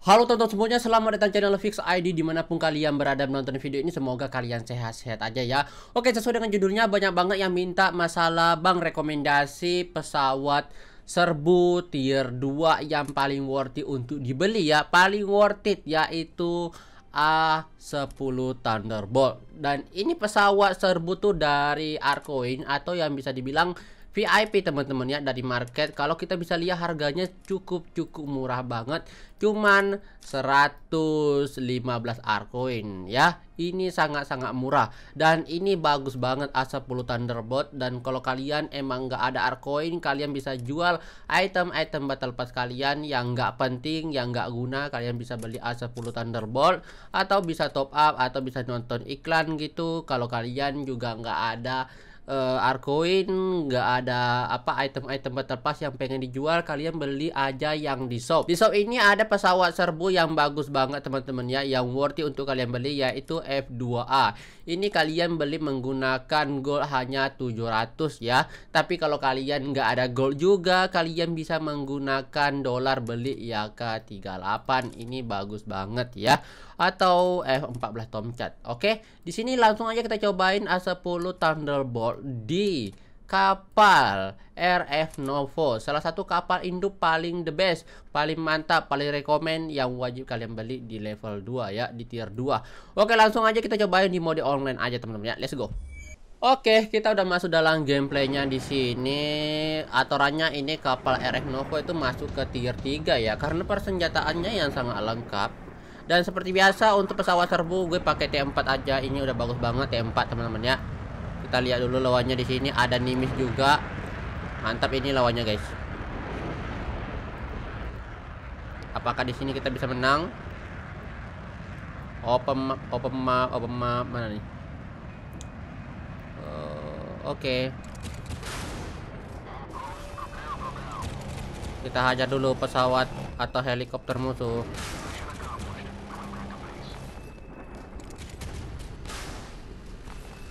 Halo tonton semuanya, selamat datang channel Fix ID dimanapun kalian berada menonton video ini. Semoga kalian sehat-sehat aja ya. Oke, sesuai dengan judulnya, banyak banget yang minta masalah bang rekomendasi pesawat serbu tier 2 yang paling worth it untuk dibeli ya. Paling worth it yaitu A-10 Thunderbolt. Dan ini pesawat serbu tuh dari Arcoin atau yang bisa dibilang VIP teman-teman ya, dari market. Kalau kita bisa lihat harganya cukup murah banget, cuman 115 Arcoin ya. Ini sangat-sangat murah dan ini bagus banget A10 Thunderbolt. Dan kalau kalian emang nggak ada Arcoin, kalian bisa jual item-item battle pass kalian yang nggak penting, yang nggak guna. Kalian bisa beli A10 Thunderbolt atau bisa top up atau bisa nonton iklan gitu. Kalau kalian juga nggak ada Arcoin, nggak ada apa item-item battle pass yang pengen dijual, kalian beli aja yang di shop. Di shop ini ada pesawat serbu yang bagus banget teman-teman ya, yang worth it untuk kalian beli, yaitu F2A. Ini kalian beli menggunakan gold hanya 700 ya. Tapi kalau kalian nggak ada gold juga, kalian bisa menggunakan dolar beli ya Ka-38. Ini bagus banget ya. Atau F14 Tomcat. Oke, di sini langsung aja kita cobain A10 Thunderbolt di kapal RF Novo, salah satu kapal induk paling the best, paling mantap, paling rekomen yang wajib kalian beli di level 2 ya, di tier 2. Oke, langsung aja kita cobain di mode online aja teman-teman ya. Let's go. Oke, kita udah masuk dalam gameplaynya di sini. Aturannya ini kapal RF Novo itu masuk ke tier 3 ya, karena persenjataannya yang sangat lengkap. Dan seperti biasa untuk pesawat serbu gue pakai T4 aja. Ini udah bagus banget T4 teman-teman ya. Kita lihat dulu lawannya di sini ada Nimitz juga. Mantap ini lawannya guys. Apakah di sini kita bisa menang? Open map mana nih? Oke. Kita hajar dulu pesawat atau helikopter musuh.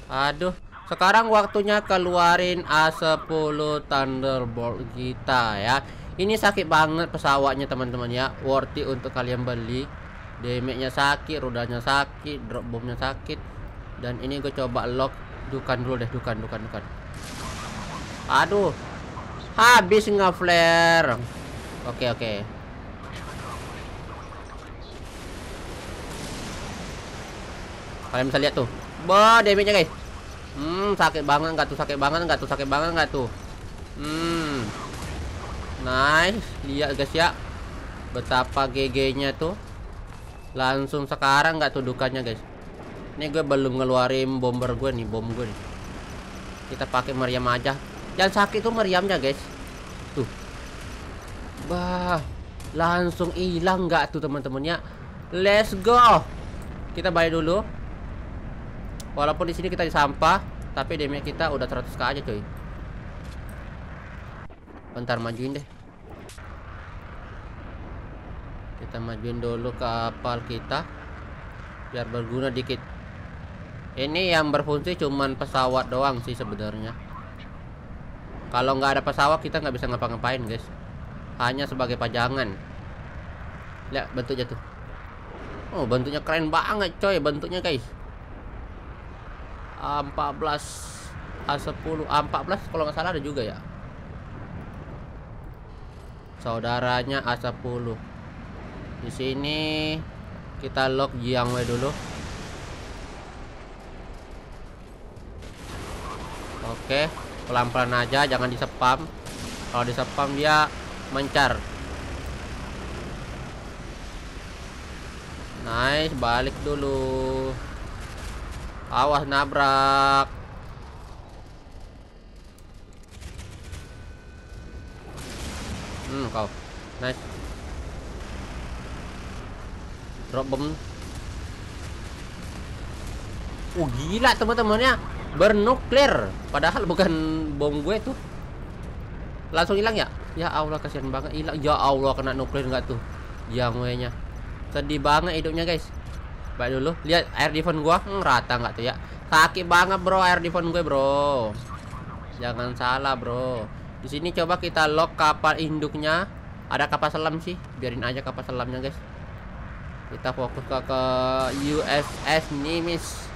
Aduh, sekarang waktunya keluarin A10 Thunderbolt kita ya. Ini sakit banget pesawatnya teman-teman ya. Worth it untuk kalian beli. Damage-nya sakit, rodanya sakit, drop bomnya sakit. Dan ini gue coba lock. Dukan dulu deh, dukan. Aduh, habis nge-flare. Oke. Kalian bisa lihat tuh. Bah, damage-nya guys. Sakit banget nggak tuh. Nice, lihat guys ya, betapa GG-nya tuh. Langsung sekarang nggak tuh dukanya guys. Ini gue belum ngeluarin bomber gue nih, bom gue nih. Kita pakai meriam aja. Yang sakit tuh meriamnya guys. Tuh, bah, langsung hilang nggak tuh teman-temannya. Let's go. Kita balik dulu. Walaupun di sini kita di sampah, tapi damage kita udah 100k aja cuy. Bentar, majuin deh. Kita majuin dulu kapal kita biar berguna dikit. Ini yang berfungsi cuman pesawat doang sih sebenarnya. Kalau nggak ada pesawat kita nggak bisa ngapa-ngapain guys. Hanya sebagai pajangan. Lihat bentuknya tuh. Oh, bentuknya keren banget coy, bentuknya guys. A14 kalau nggak salah ada juga ya, saudaranya A10. Di sini kita lock Jiangwei dulu. Oke, pelan-pelan aja, jangan disepam. Kalau disepam dia mencar. Nice, balik dulu. Awas nabrak. Kau. Nice. Drop bom. Oh, gila teman-temannya. Bernuklir. Padahal bukan bom gue tuh. Langsung hilang ya? Ya Allah, kasihan banget hilang. Ya Allah, kena nuklir enggak tuh? Yang sedih banget hidupnya, guys. Baik dulu, lihat air defense gua rata nggak tuh ya. Sakit banget bro air defense gue bro. Jangan salah bro. Di sini coba kita lock kapal induknya. Ada kapal selam sih, biarin aja kapal selamnya guys. Kita fokus ke USS Nimitz.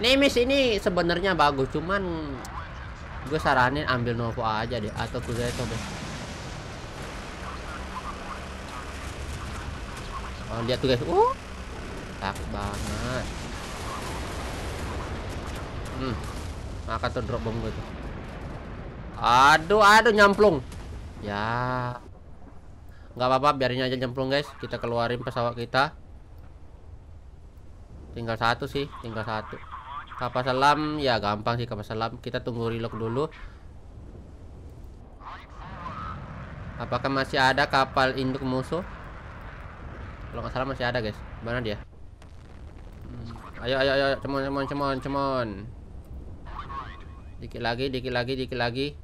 Nimitz ini sebenarnya bagus, cuman gue saranin ambil Novo aja deh, atau Kuznetsov. Oh, lihat tuh guys, tak banget. Maka tuh drop bom gue tuh. Aduh nyemplung. Ya, nggak apa-apa, biarin aja nyemplung guys. Kita keluarin pesawat kita. Tinggal satu sih, tinggal satu. Kapal selam, ya gampang sih kapal selam. Kita tunggu reload dulu. Apakah masih ada kapal induk musuh? Kalau nggak salah masih ada guys. Mana dia? Ayo, cemon. Dikit lagi.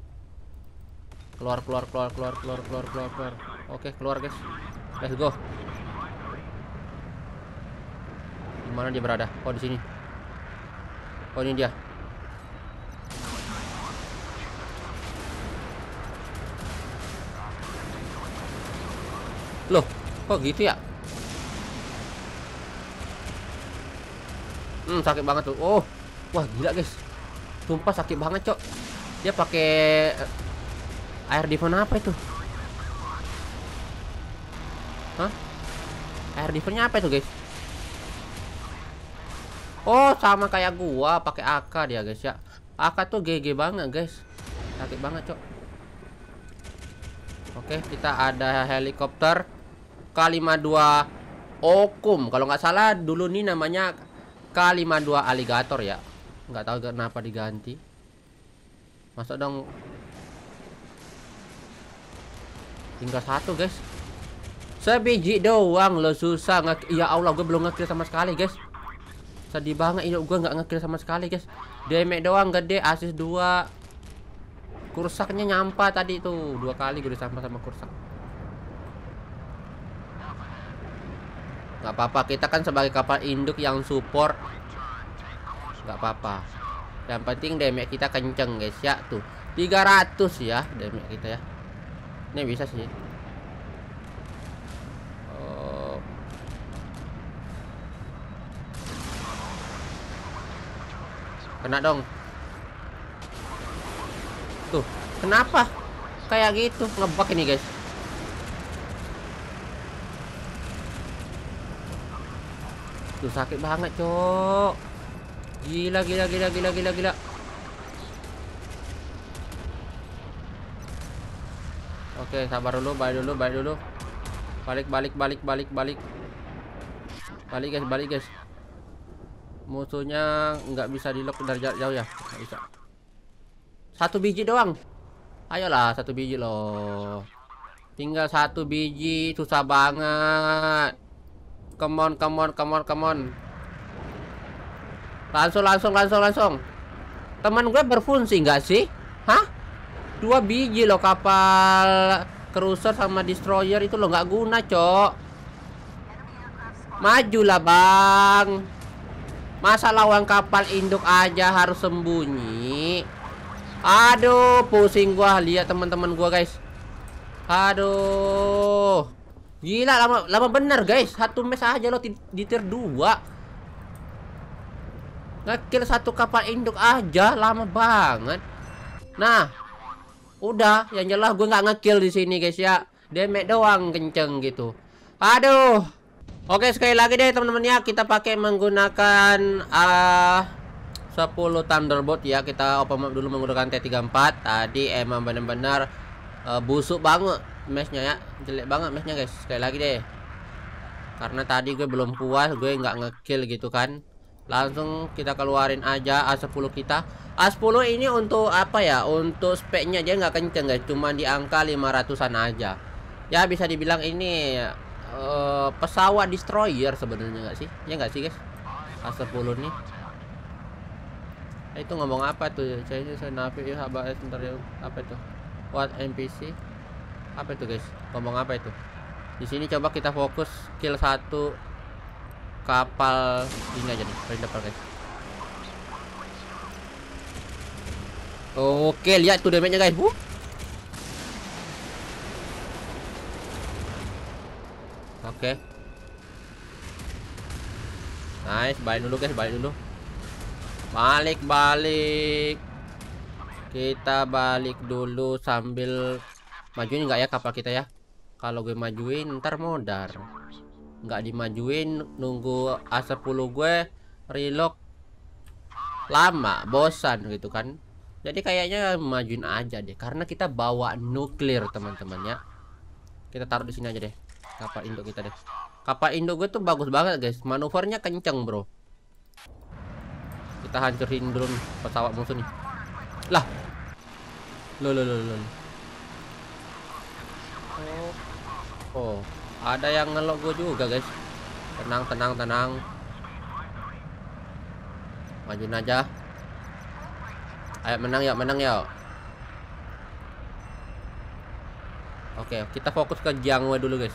Keluar. Oke, keluar guys. Let's go. Di mana dia berada? Oh, di sini. Oh, ini dia. Loh, kok gitu ya? Sakit banget tuh. Oh, wah gila guys. Sumpah sakit banget, Cok. Dia pakai air defense apa itu? Hah? Air defense-nya apa itu, guys? Oh, sama kayak gua pakai AK dia, guys ya. AK tuh GG banget, guys. Sakit banget, Cok. Oke, kita ada helikopter K-52 Okum. Kalau nggak salah dulu nih namanya K-52 Alligator ya. Nggak tahu kenapa diganti. Masuk dong. Tinggal satu, guys. Sebiji doang lo, susah nge-kill. Ya Allah, gue belum nge-kill sama sekali, guys. Sedih banget ini, gue nggak nge-kill sama sekali, guys. Damage doang gede, assist 2. Kursaknya nyampa tadi tuh. 2 kali gue disampa sama kursak. Nggak apa-apa, kita kan sebagai kapal induk yang support. Nggak apa-apa. Yang penting damage kita kenceng, guys ya. Tuh, 300 ya damage kita ya. Ini bisa sih. Kena dong. Tuh, kenapa kayak gitu? Ngebug ini, guys. Tuh, sakit banget, Cok. Gila. Oke, sabar dulu, balik dulu. Balik. Balik, guys. Musuhnya nggak bisa di-lock dari jarak jauh ya, nggak bisa. 1 biji doang. Ayolah, 1 biji loh. Tinggal 1 biji, susah banget. Come on. Langsung. Teman gue berfungsi nggak sih? Hah? 2 biji loh kapal cruiser sama destroyer itu lo nggak guna, Cok. Majulah, Bang. Masa lawan kapal induk aja harus sembunyi. Aduh, pusing gua lihat teman-teman gua, guys. Aduh. Gila, lama bener, guys. 1 mes aja lo di tier 2. Ngekill 1 kapal induk aja lama banget. Nah, udah, yang jelas gue nggak ngekill di sini, guys ya. Damage doang kenceng gitu. Aduh. Oke, sekali lagi deh teman-teman ya, kita pakai menggunakan 10 Thunderbolt ya. Kita open map dulu menggunakan T34. Tadi emang benar-benar busuk banget matchnya ya, jelek banget matchnya, guys. Sekali lagi deh, karena tadi gue belum puas, gue nggak ngekill gitu kan. Langsung kita keluarin aja A10 kita. A10 ini untuk apa ya? Untuk speknya dia nggak kenceng, guys. Cuma di angka 500-an aja. Ya bisa dibilang ini pesawat destroyer sebenarnya, nggak sih? Ya nggak sih, guys? A10 nih. Itu ngomong apa tuh? Saya nafiu habis bentar ya. Apa itu? What NPC? Apa itu, guys? Ngomong apa itu? Di sini coba kita fokus kill 1 kapal ini aja nih, paling depan, guys. Oke, lihat tuh damage-nya, guys. Oke. Nice, balik dulu guys, balik dulu. Balik. Kita balik dulu sambil majuin enggak ya kapal kita ya? Kalau gue majuin ntar modar. Enggak dimajuin nunggu A10 gue reload lama, bosan gitu kan. Jadi kayaknya majuin aja deh karena kita bawa nuklir teman-teman ya. Kita taruh di sini aja deh kapal induk kita deh. Kapal induk gue tuh bagus banget guys, manuvernya kenceng bro. Kita hancurin drone pesawat musuh nih. Lah. Loh. Oh, ada yang ngelok gue juga, guys. Tenang. Majuin aja. Ayo menang ya. Oke, kita fokus ke Jiangwe dulu, guys.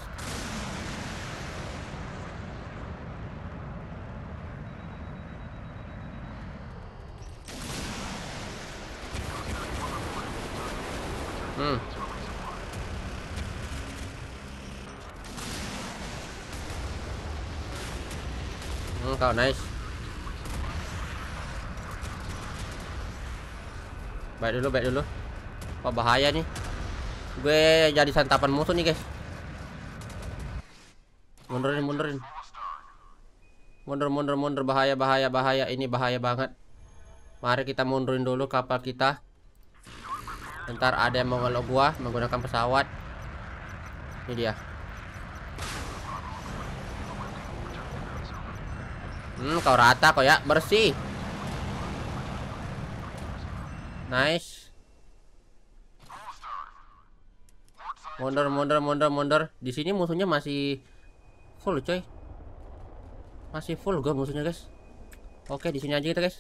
Nice. Baik dulu. Wah, bahaya nih. Gue jadi santapan musuh nih, guys. Mundurin. Mundur. Bahaya. Ini bahaya banget. Mari kita mundurin dulu kapal kita. Ntar ada yang mau ngelok gua menggunakan pesawat. Ini dia. Kau rata kok ya, bersih. Nice. Mundur. Di sini musuhnya masih full, coy. Masih full gua musuhnya, guys. Oke, di sini aja kita, guys.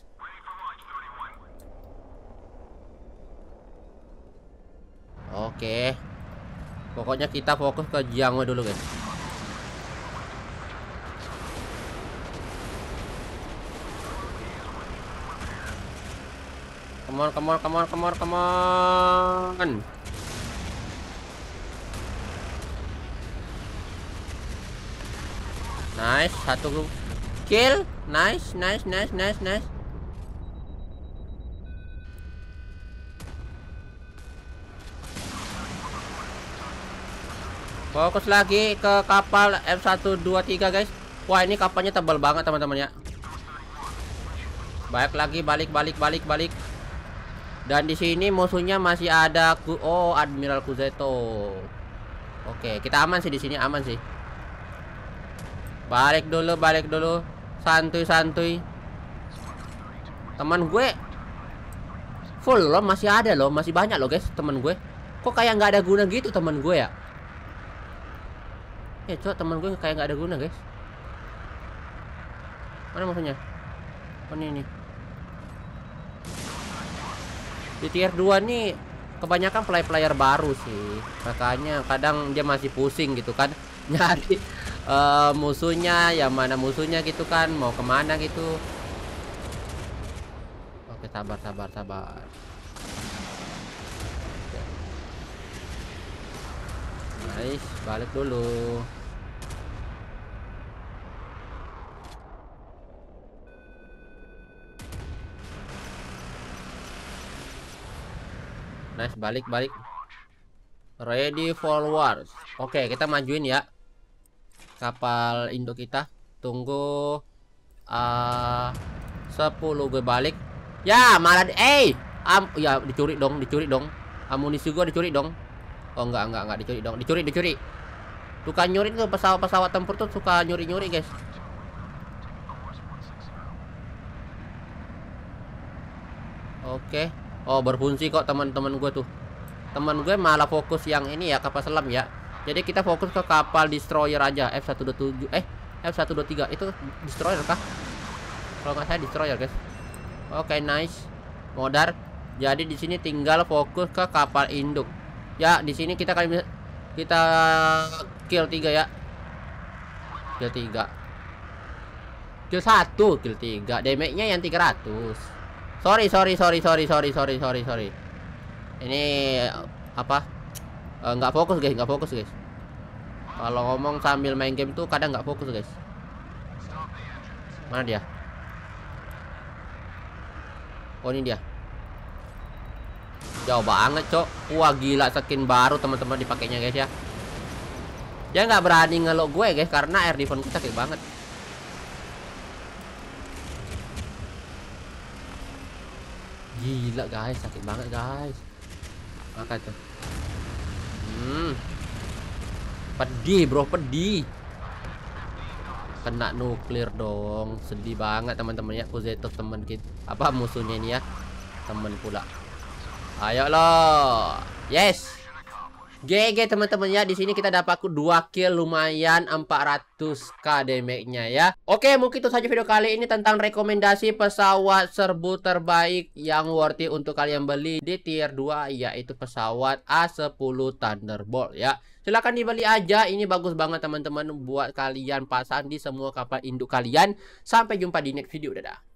Oke. Pokoknya kita fokus ke Jiangwe dulu, guys. Come on. Nice, satu kill. Nice. Fokus lagi ke kapal F123, guys. Wah, ini kapalnya tebal banget, teman-teman ya. Baik lagi, balik. Dan di sini musuhnya masih ada Admiral Kuznetsov. Oke, kita aman sih di sini, aman sih. Balik dulu. Santuy. Teman gue full loh, masih ada loh, masih banyak loh guys teman gue. Kok kayak nggak ada guna gitu teman gue ya? Ya coba, teman gue kayak nggak ada guna guys. Mana musuhnya? Oh, ini nih. Di tier 2 nih kebanyakan player baru sih, makanya kadang dia masih pusing gitu kan nyari musuhnya, yang mana musuhnya gitu kan, mau kemana gitu. Oke, sabar. Nice, balik dulu. Nice, balik. Ready forward. Oke, kita majuin ya kapal induk kita. Tunggu 10 gue balik. Ya, malah ya dicuri dong. Amunisi gue dicuri dong. Oh, enggak dicuri dong. Dicuri. Suka nyuri tuh pesawat-pesawat tempur tuh, suka nyuri-nyuri, guys. Oke. Oh, berfungsi kok teman-teman gue tuh. Teman gue malah fokus yang ini ya, kapal selam ya. Jadi kita fokus ke kapal destroyer aja, F127. F123 itu destroyer kah? Kalau nggak salah destroyer, guys. Oke, nice. Modar. Jadi di sini tinggal fokus ke kapal induk. Ya, di sini kita kill 3 ya. Kill 3. Kill 1, kill 3. Damage-nya yang 300. Sorry. Ini apa? Nggak fokus guys. Kalau ngomong sambil main game tuh kadang nggak fokus guys. Mana dia? Oh, ini dia. Jauh banget, cok. Wah, gila, skin baru teman-teman dipakainya, guys ya. Dia nggak berani ngelok gue, guys, karena air defense kita sakit banget. Gila, guys, sakit banget, guys. Maka tuh. Pedih, bro, pedih. Kena nuklir dong. Sedih banget teman-teman ya. Kuznetsov teman kita. Apa musuhnya ini ya? Temen pula. Ayo loh. Yes. GG teman-teman ya. Di sini kita dapat 2 kill lumayan 400k damage-nya ya. Oke, mungkin itu saja video kali ini tentang rekomendasi pesawat serbu terbaik yang worth it untuk kalian beli di tier 2, yaitu pesawat A-10 Thunderbolt ya. Silahkan dibeli aja, ini bagus banget teman-teman buat kalian pasang di semua kapal induk kalian. Sampai jumpa di next video, dadah.